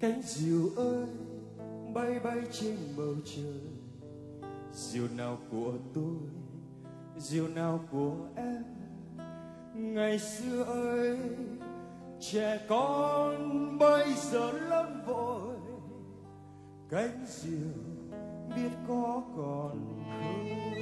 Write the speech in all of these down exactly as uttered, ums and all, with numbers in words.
Cánh diều ơi bay bay trên bầu trời, diều nào của tôi, diều nào của em. Ngày xưa ơi trẻ con bây giờ lắm vội, cánh diều biết có còn không.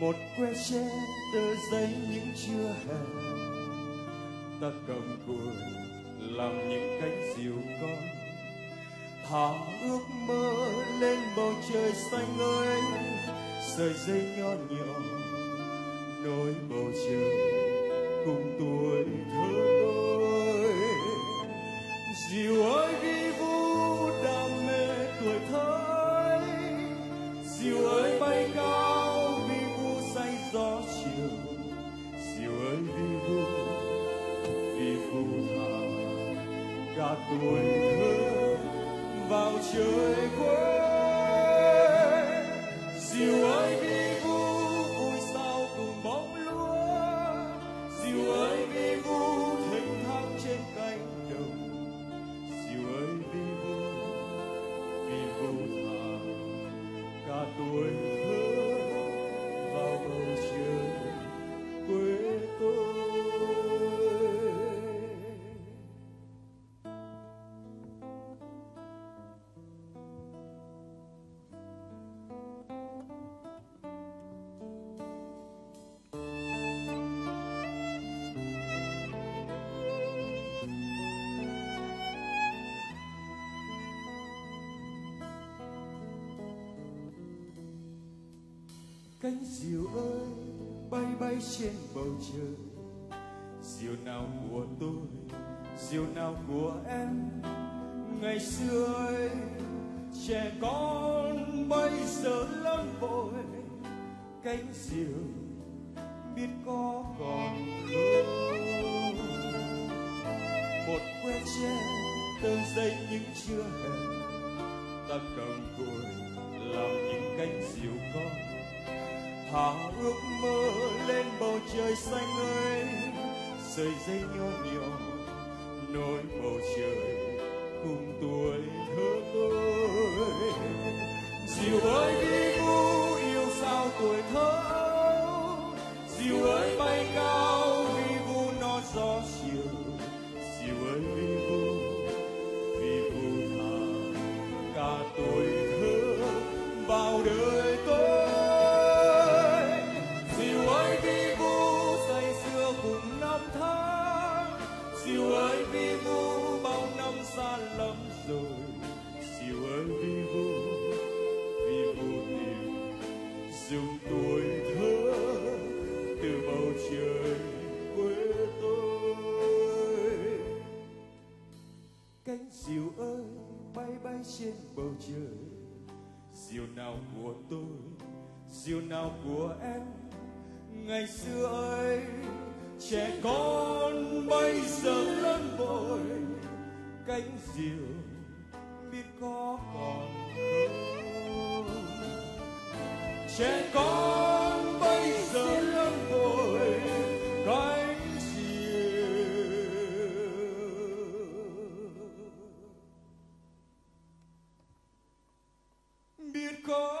Một que tre tờ giấy những chưa hè, ta cầm cùi làm những cánh diều con, thả ước mơ lên bầu trời xanh ơi. Sợi dây nho nhỏ nối bầu trời cùng tuổi thơ tôi. Diều ơi ghi vũ đam mê tuổi thơ ấy, diều ơi bay cao vì vũ say gió chiều, diều ơi vì vũ vì vũ thả cả tuổi thơ vào trời quê. Diều ơi vì vũ vui sao cùng bóng lúa, diều ơi vì vũ thênh thang trên cánh đồng, diều ơi vì vũ vì vũ thả cả tuổi thơ vào bầu trời quê tôi. Cánh diều ơi bay bay trên bầu trời, diều nào của tôi, diều nào của em. Ngày xưa ơi trẻ con bây giờ lắm vội, cánh diều biết có còn không. Một que tre tờ giấy những chưa hè, ta cầm cùi làm những cánh diều con, thả ước mơ lên bầu trời xanh ơi. Sợi dây nhỏ nhỏ nối bầu trời cùng tuổi thơ tôi. Diều ơi đi vũ yêu sao tuổi thơ, diều ơi bay cao vì vũ nó gió chiều, diều ơi vì vũ vì vũ thả cả tuổi thơ vào đời tôi. Diều ơi vì vũ bao năm xa lắm rồi, diều ơi vì vũ vì vũ tìm dùng tuổi thơ từ bầu trời quê tôi. Cánh diều ơi bay bay trên bầu trời, diều nào của tôi, diều nào của em. Ngày xưa ơi trẻ con bây giờ lớn vội, cánh diều biết có còn không. Trẻ con bây giờ lớn vội, cánh diều biết có.